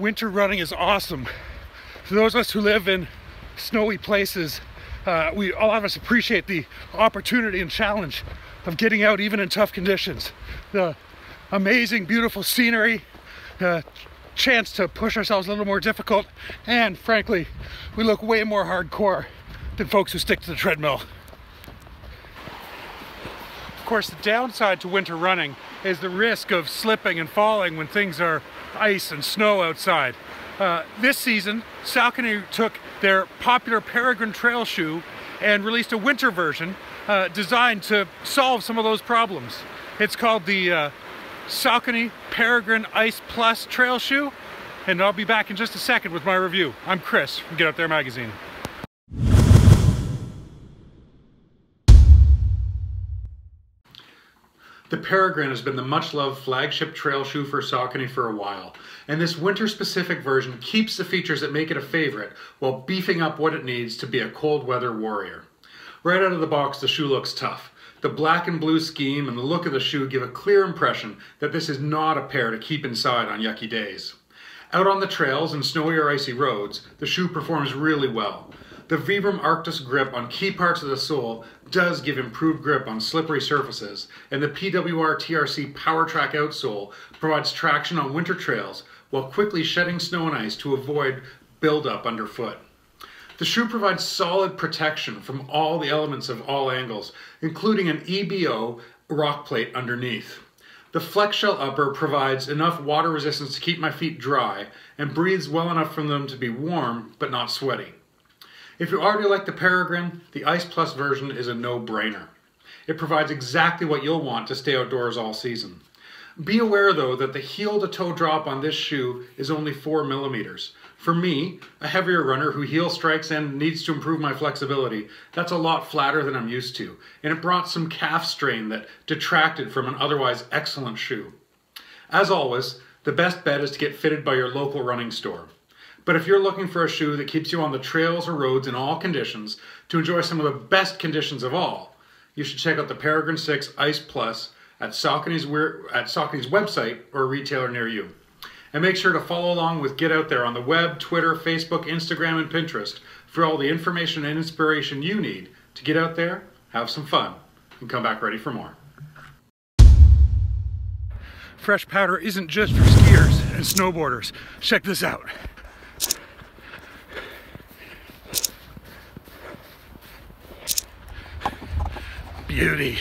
winter running is awesome. For those of us who live in snowy places, all of us appreciate the opportunity and challenge of getting out even in tough conditions. The amazing, beautiful scenery, the chance to push ourselves a little more difficult, and frankly, we look way more hardcore than folks who stick to the treadmill. Of course, the downside to winter running is the risk of slipping and falling when things are ice and snow outside. This season, Saucony took their popular Peregrine trail shoe and released a winter version designed to solve some of those problems. It's called the Saucony Peregrine Ice Plus Trail Shoe, and I'll be back in just a second with my review. I'm Chris from Get Out There Magazine. The Peregrine has been the much-loved flagship trail shoe for Saucony for a while, and this winter-specific version keeps the features that make it a favorite while beefing up what it needs to be a cold-weather warrior. Right out of the box, the shoe looks tough. The black and blue scheme and the look of the shoe give a clear impression that this is not a pair to keep inside on yucky days. Out on the trails and snowy or icy roads, the shoe performs really well. The Vibram Arctis grip on key parts of the sole does give improved grip on slippery surfaces, and the PWR TRC Power Track outsole provides traction on winter trails while quickly shedding snow and ice to avoid buildup underfoot. The shoe provides solid protection from all the elements of all angles, including an EBO rock plate underneath. The flex shell upper provides enough water resistance to keep my feet dry and breathes well enough for them to be warm but not sweaty. If you already like the Peregrine, the Ice Plus version is a no-brainer. It provides exactly what you'll want to stay outdoors all season. Be aware though that the heel to toe drop on this shoe is only 4 millimeters. For me, a heavier runner who heel strikes and needs to improve my flexibility, that's a lot flatter than I'm used to, and it brought some calf strain that detracted from an otherwise excellent shoe. As always, the best bet is to get fitted by your local running store. But if you're looking for a shoe that keeps you on the trails or roads in all conditions to enjoy some of the best conditions of all, you should check out the Peregrine 6 Ice Plus at Saucony's website or a retailer near you. And make sure to follow along with Get Out There on the web, Twitter, Facebook, Instagram, and Pinterest for all the information and inspiration you need to get out there, have some fun, and come back ready for more. Fresh powder isn't just for skiers and snowboarders. Check this out. Beauty.